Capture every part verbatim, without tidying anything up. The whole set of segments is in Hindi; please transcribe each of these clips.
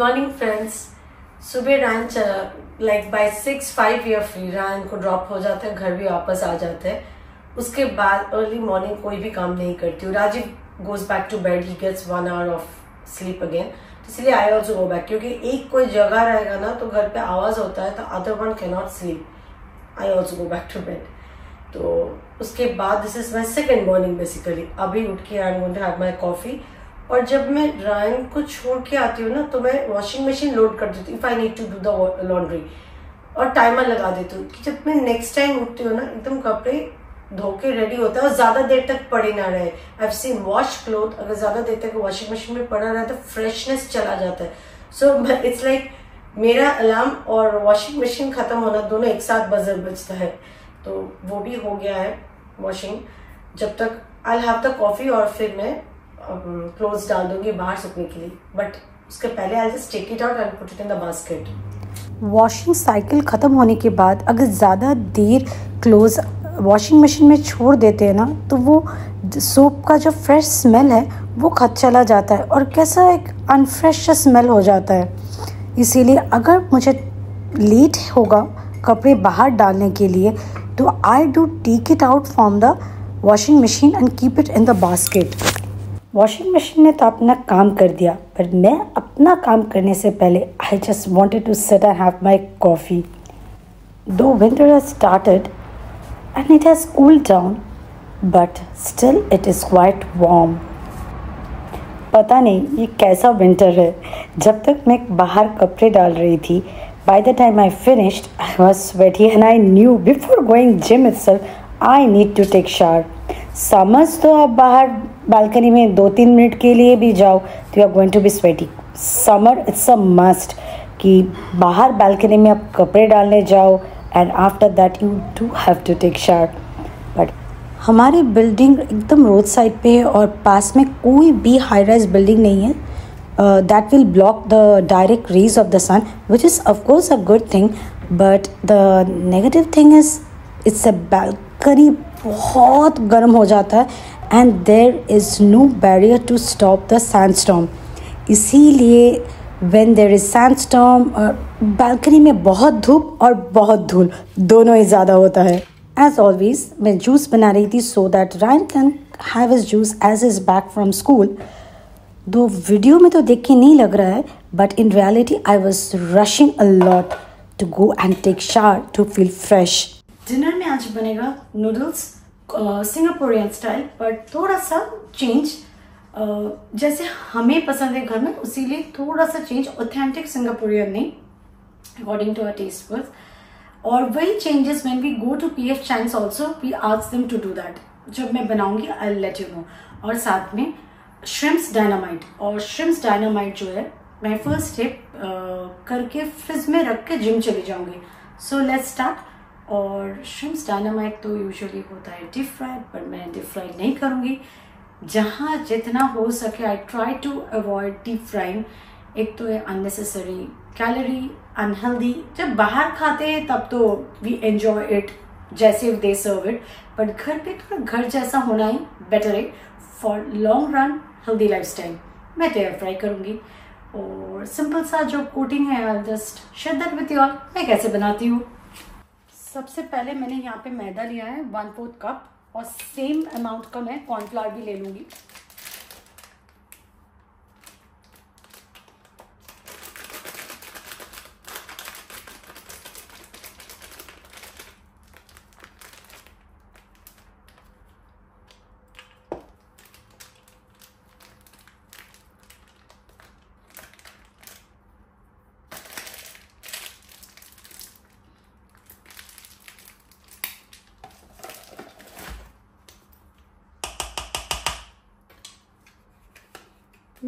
Good morning friends. सुबह Ryan like by six five या फ्री रैन को ड्रॉप हो जाता है, घर भी वापस आ जाते हैं। उसके बाद अर्ली मॉर्निंग कोई भी काम नहीं करती हूँ। Rajiv goes back to bed, he gets one hour of sleep again, इसलिए आई ऑल्सो गो बैक, क्योंकि एक कोई जगह रहेगा ना तो घर पे आवाज होता है तो other one can not sleep. I also go back to bed. तो उसके बाद this is my second morning basically. अभी उठ के I am going to have my coffee, और जब मैं ड्राइंग को छोड़ के आती हूँ ना तो मैं वॉशिंग मशीन लोड कर देती हूँ if I need to do the laundry, और टाइमर लगा देती हूँ कि जब मैं नेक्स्ट टाइम उठती हूँ ना एकदम कपड़े धो के रेडी होता है और ज़्यादा देर तक पड़े ना रहे। आई सीन वॉश क्लोथ अगर ज़्यादा देर तक वॉशिंग मशीन में पड़ा रहा है तो फ्रेशनेस चला जाता है। सो इट्स लाइक मेरा अलार्म और वॉशिंग मशीन खत्म होना दोनों एक साथ बजर बजता है। तो वो भी हो गया है वॉशिंग। जब तक आई हैव द कॉफ़ी और फिर मैं क्लोथ्स डाल दूंगी बाहर सूखने के लिए, बट उसके पहले I just take it out and put it in the basket. Washing cycle ख़त्म होने के बाद अगर ज़्यादा देर क्लोथ्स वॉशिंग मशीन में छोड़ देते हैं ना तो वो सोप का जो फ्रेश स्मेल है वो खत चला जाता है और कैसा एक अनफ्रेश स्मेल हो जाता है। इसीलिए अगर मुझे लेट होगा कपड़े बाहर डालने के लिए तो I do take it out from the washing machine and keep it in the basket. Washing machine ने तो अपना काम कर दिया, पर मैं अपना काम करने से पहले I just wanted to sit and have my coffee. Though winter has started and it has cooled down but still it is quite warm. पता नहीं ये कैसा विंटर है। जब तक मैं बाहर कपड़े डाल रही थी by the time I finished I was sweaty and I knew before going gym itself I need to take shower. समझ तो आप बाहर बालकनी में दो तीन मिनट के लिए भी जाओ तो you are going to be sweaty. Summer it's a must कि बाहर बालकनी में आप कपड़े डालने जाओ and after that you do have to take shower. But हमारी बिल्डिंग एकदम रोड साइड पे है और पास में कोई भी हाई राइज बिल्डिंग नहीं है। That will block the direct rays of the sun, which is of course a good thing, but the negative thing is it's a balcony बहुत गर्म हो जाता है and there is no barrier to stop the sandstorm. इसीलिए When there is sandstorm balcony में बहुत धूप और बहुत धूल दोनों ही ज़्यादा होता है। As always मैं जूस बना रही थी so that Ryan can have his juice as he's back from school. दो वीडियो में तो देख के नहीं लग रहा है but in reality I was rushing a lot to go and take shower to feel fresh. Dinner में आज बनेगा नूडल्स सिंगापुरियन स्टाइल, बट थोड़ा सा चेंज Uh, जैसे हमें पसंद है घर में, उसीलिए थोड़ा सा चेंज, ऑथेंटिक सिंगापुरियन नहीं according to our taste buds. और वही changes when we go to P F Chang's also we ask them to do that. जब मैं बनाऊंगी आई लेट यू नो। और साथ में श्रिम्प्स डायनामाइट, और श्रिम्प्स डायनामाइट जो है मैं फर्स्ट स्टेप uh, करके फ्रिज में रख के जिम चली जाऊंगी। So let's start. और श्रिम्प्स डायनामाइट तो यूजुअली होता है डीप फ्राइड, पर मैं डीप फ्राइड नहीं करूँगी। जहाँ जितना हो सके I try to avoid deep frying. एक तो है अननेसेसरी कैलोरी, अनहेल्दी। जब बाहर खाते हैं तब तो वी एन्जॉय इट जैसे दे सर्व इट, बट घर पे थोड़ा घर जैसा होना ही बेटर है for long run healthy lifestyle. मैं तो एयर फ्राई करूँगी और सिंपल सा जो कोटिंग है I just share that with you all मैं कैसे बनाती हूँ। सबसे पहले मैंने यहाँ पे मैदा लिया है वन फोर्थ कप, और सेम अमाउंट का मैं कॉर्नफ्लावर भी ले लूंगी।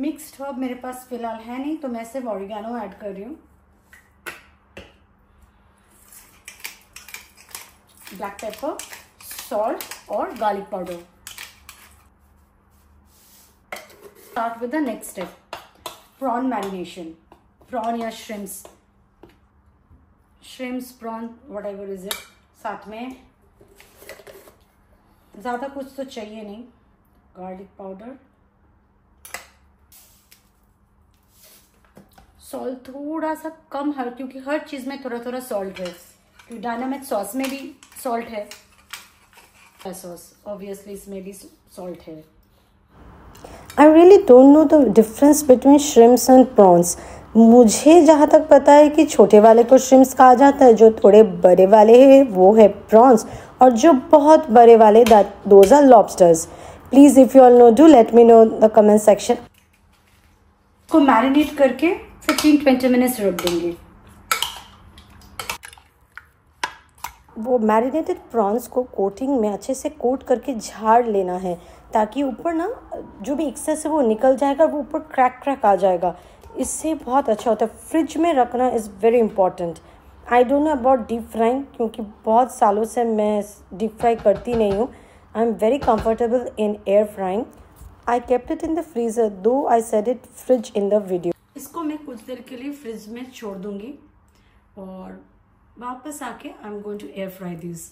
मिक्स्ड हर्ब मेरे पास फिलहाल है नहीं तो मैं सिर्फ ऑरिगेनो ऐड कर रही हूँ, ब्लैक पेपर, सॉल्ट और garlic powder. Start with the next step, prawn marination. Prawn या shrimps, shrimps prawn whatever is it. साथ में ज़्यादा कुछ तो चाहिए नहीं, गार्लिक पाउडर, सॉल्ट थोड़ा सा कम, हर क्योंकि हर चीज़ में थोड़ा थोड़ा सॉल्ट है, क्योंकि डायनामाइट सॉस में भी सॉल्ट है, सॉस ऑब्वियसली इसमें भी सॉल्ट है। I really don't know the difference between shrimps and prawns. मुझे जहाँ तक पता है कि छोटे वाले को श्रिम्स कहा जाता है, जो थोड़े बड़े वाले हैं वो है प्रॉन्स, और जो बहुत बड़े वाले that those are lobsters. Please if you all know do let me know the comment section. को मैरिनेट करके फिफ्टीन टू ट्वेंटी मिनट्स रख देंगे। वो मैरिनेटेड प्रॉन्स को कोटिंग में अच्छे से कोट करके झाड़ लेना है, ताकि ऊपर ना जो भी एक्सेस है वो निकल जाएगा, वो ऊपर क्रैक क्रैक आ जाएगा। इससे बहुत अच्छा होता है। फ्रिज में रखना is very important. I don't know about deep frying, क्योंकि बहुत सालों से मैं डीप फ्राई करती नहीं हूँ। I am very comfortable in air frying. I kept it in the freezer though I said it fridge in the video. इसको मैं कुछ देर के लिए फ्रिज में छोड़ दूँगी और वापस आके I am going to air fry this.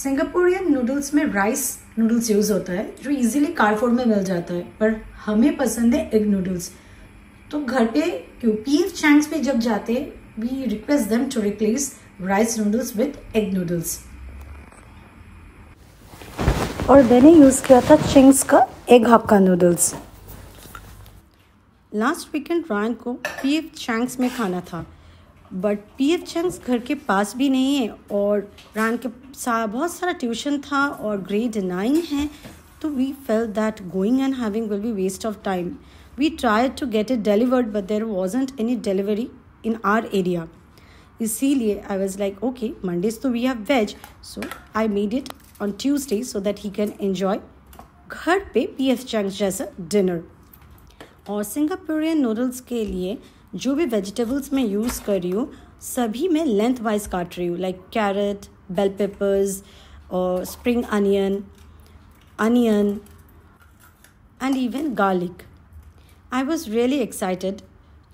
Singaporean noodles में राइस नूडल्स यूज़ होता है, जो इजीली कारफोड में मिल जाता है, पर हमें पसंद है एग नूडल्स। तो घर पे क्योंकि चैंग्स पे जब जाते we request them to replace rice noodles with egg noodles. और मैंने यूज़ किया था चिंग्स का एग हक्का नूडल्स। लास्ट वीकेंड रायन को पीएफ चैंग्स में खाना था, बट पी एफ चंग्स घर के पास भी नहीं है और रान के सा बहुत सारा ट्यूशन था और ग्रेड नाइन है, तो we felt that going and having will be waste of time. We tried to get it delivered but there wasn't any delivery in our area. इसीलिए I was like okay, Mondays तो we have veg, so I made it on Tuesday so that he can enjoy घर पे पी एफ चंग्स जैसा डिनर। और सिंगापुरियन नूडल्स के लिए जो भी वेजिटेबल्स मैं यूज़ कर रही हूँ, सभी मैं लेंथ वाइज काट रही हूँ, लाइक कैरेट, बेल पेपर्स और spring onion, onion and even garlic. I was really excited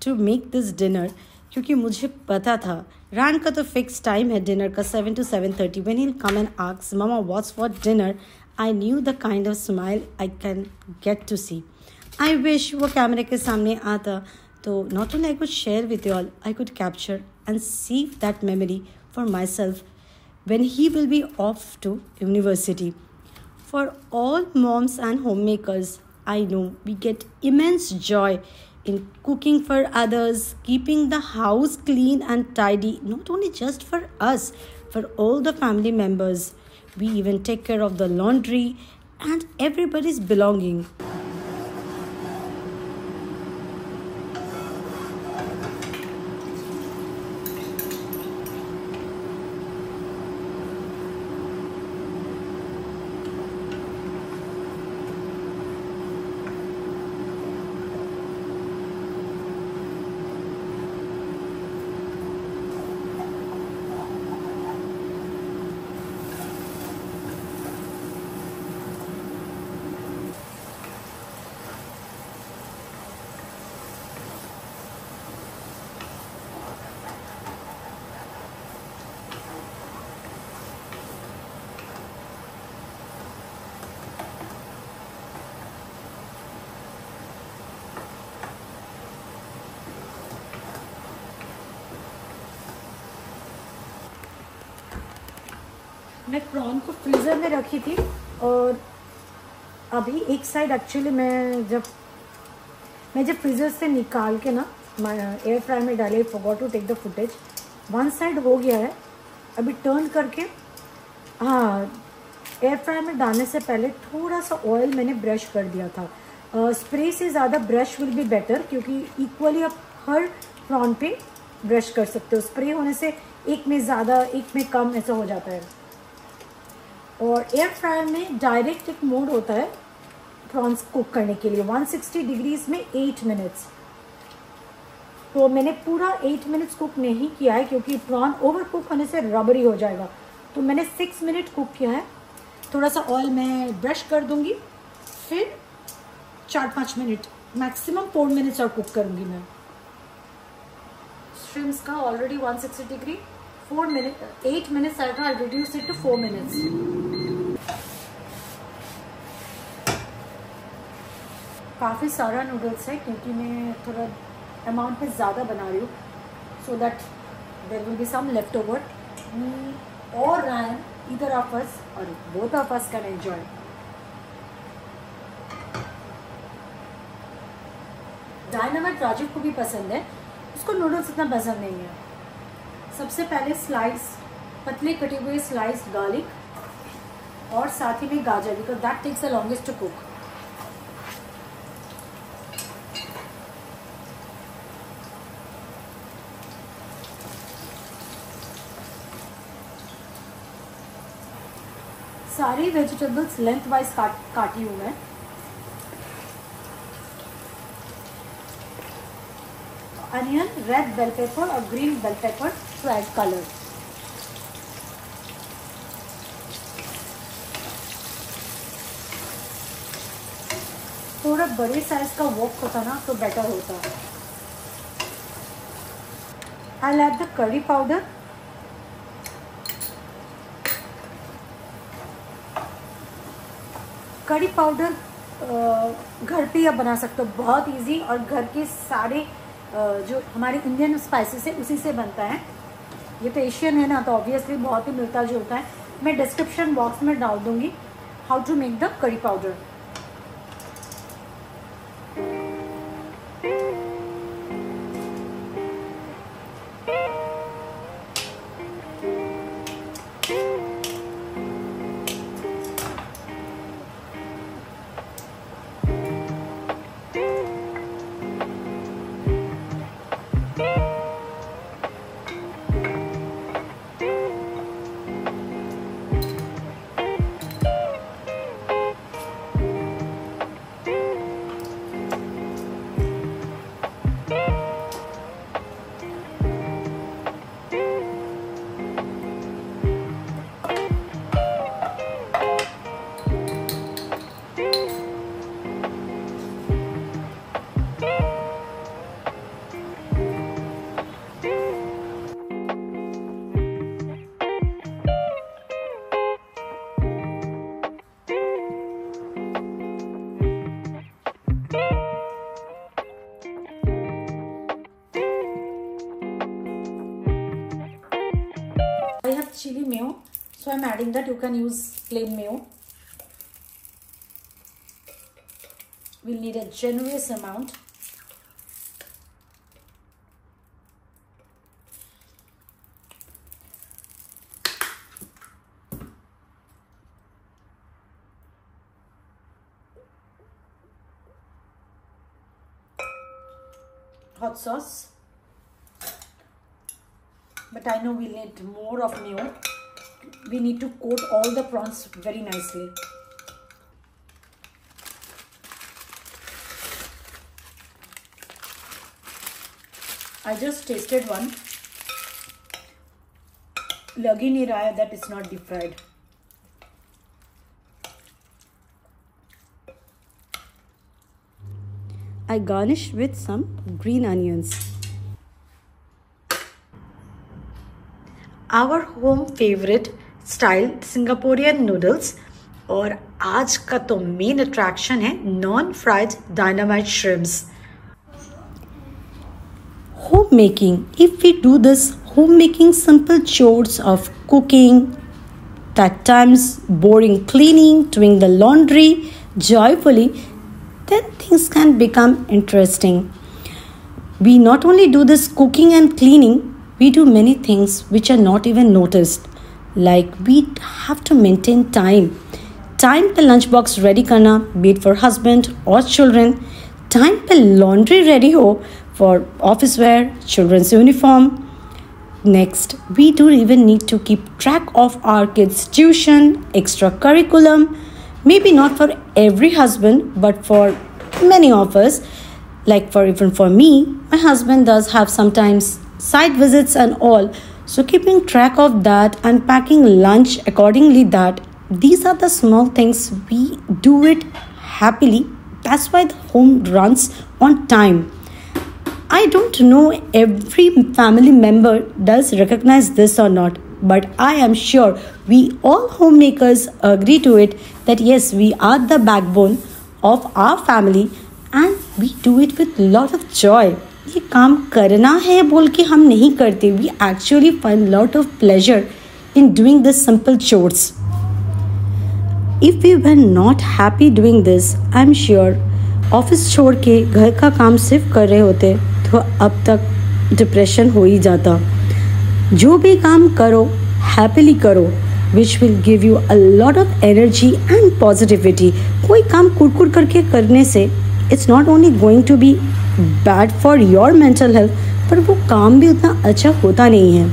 to make this dinner, क्योंकि मुझे पता था रान का तो फिक्स टाइम है डिनर का, seven to seven thirty. When he will come and ask mama what's for dinner, I knew the kind of smile I can get to see. I wish वो कैमरे के सामने आता, तो not only I could share with you all, I could capture and save that memory for my self when he will be off to university. For all moms and home makers, I know we get immense joy in cooking for others, keeping the house clean and tidy, not only just for us, for all the family members. We even take care of the laundry and everybody's belonging. मैं प्रॉन को फ्रीज़र में रखी थी और अभी एक साइड एक्चुअली मैं जब मैं जब फ्रीज़र से निकाल के ना एयर फ्राई में डाले, forgot to take the footage, one side हो गया है। अभी टर्न करके, हाँ, एयर फ्राई में डालने से पहले थोड़ा सा ऑयल मैंने ब्रश कर दिया था। स्प्रे uh, से ज़्यादा ब्रश विल बी बेटर, क्योंकि इक्वली आप हर प्रॉन पे ब्रश कर सकते हो। स्प्रे होने से एक में ज़्यादा एक में कम ऐसा हो जाता है। और एयर फ्रायर में डायरेक्ट एक मोड होता है प्रॉन्स कुक करने के लिए, एक सौ साठ डिग्रीज़ में एट मिनट्स। तो मैंने पूरा एट मिनट्स कुक नहीं किया है, क्योंकि प्रॉन ओवर कुक होने से रबरी हो जाएगा। तो मैंने सिक्स मिनट कुक किया है। थोड़ा सा ऑयल मैं ब्रश कर दूँगी, फिर चार पाँच मिनट मैक्सिमम फोर मिनट्स और कुक करूँगी मैं। श्रिम्स का already one sixty degree, four minute eight minutes आएगा। I reduce it to four minutes काफ़ी सारा नूडल्स है, क्योंकि मैं थोड़ा अमाउंट में ज़्यादा बना रही हूँ, so that there will be some left over. और रायन इधर आपस और बोथ आपस कैन एंजॉय। डायनामाइट राजीव को भी पसंद है, उसको नूडल्स इतना पसंद नहीं है। सबसे पहले स्लाइस, पतले कटे हुए स्लाइस गार्लिक और साथ ही में गाजर, because that takes the longest to cook. सारी वेजिटेबल्स लेंथ वाइज काट, काटी हुई है। अनियन, रेड बेल पेपर और green bell pepper to add colour. थोड़ा बड़े साइज का वॉक होता ना तो बेटर होता। I add the curry powder. Curry powder घर पे आप बना सकते हो, बहुत इजी, और घर के सारे जो हमारे इंडियन स्पाइसेस है उसी से बनता है। ये तो एशियन है ना, तो ऑब्वियसली बहुत ही मिलता जुलता है। मैं डिस्क्रिप्शन बॉक्स में डाल दूंगी how to make the curry powder. Chili mayo, so I'm adding that. You can use plain mayo. We'll need a generous amount. Hot sauce. But I know we need more of mayo. We need to coat all the prawns very nicely. I just tasted one. लग ही नहीं रहा है that it's not deep fried. I garnish with some green onions. Our home favourite style Singaporean noodles, और आज का तो मेन अट्रैक्शन है non fried dynamite shrimps. Home making, if we do this home making simple chores of cooking, that time's boring cleaning, doing the laundry joyfully, then things can become interesting. We not only do this cooking and cleaning, we do many things which are not even noticed. Like we have to maintain time. Time पे lunch box ready करना, be it for husband or children. Time पे laundry ready हो for office wear, children's uniform. Next, we do even need to keep track of our kids' tuition, extra curriculum. Maybe not for every husband, but for many of us. Like for even for me, my husband does have sometimes side visits and all. So keeping track of that and packing lunch accordingly, that these are the small things we do it happily. That's why the home runs on time. I don't know every family member does recognize this or not, but I am sure we all homemakers agree to it that yes, we are the backbone of our family and we do it with lot of joy. ये काम करना है बोल के हम नहीं करते. We actually find lot of pleasure in doing this simple chores. If we were not happy doing this, I'm sure office छोड़ के घर का काम सिर्फ कर रहे होते तो अब तक डिप्रेशन हो ही जाता. जो भी काम करो हैप्पीली करो, which will give you a lot of energy and positivity. कोई काम कुड़कुड़ करके करने से it's not only going to be bad for your mental health, पर वो काम भी उतना अच्छा होता नहीं है.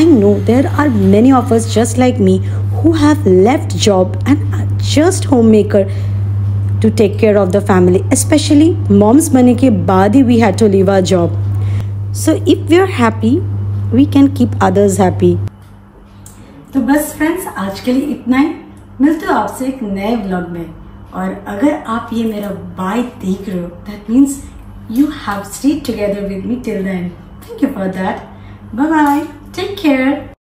I know there are many of us just like me who have left job and are just homemaker to take care of the family, especially moms बनने के बाद ही we had to leave our job. So if we are happy, we can keep others happy. तो बस फ्रेंड्स आज के लिए इतना ही. मिलते हो आपसे एक नए व्लॉग में. और अगर आप ये मेरा बाय देख रहे हो, that means you have stayed together with me till then. Thank you for that. Bye bye. Take care.